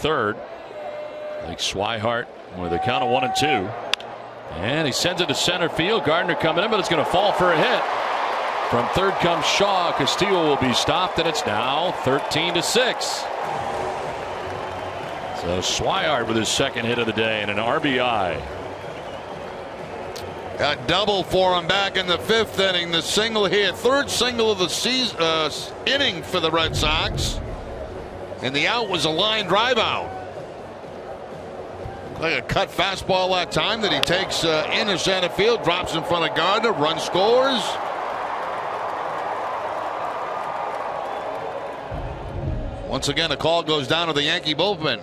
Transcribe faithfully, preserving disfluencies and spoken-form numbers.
third. Blake Swihart with a count of one and two. And he sends it to center field. Gardner coming in, but it's going to fall for a hit. From third comes Shaw. Castillo will be stopped, and it's now thirteen to six. So Swihart with his second hit of the day and an R B I. A double for him back in the fifth inning. The single here, third single of the season, uh, inning for the Red Sox. And the out was a line drive out. Like a cut fastball that time that he takes uh, into center field, drops in front of Gardner, run scores. Once again, a call goes down to the Yankee bullpen.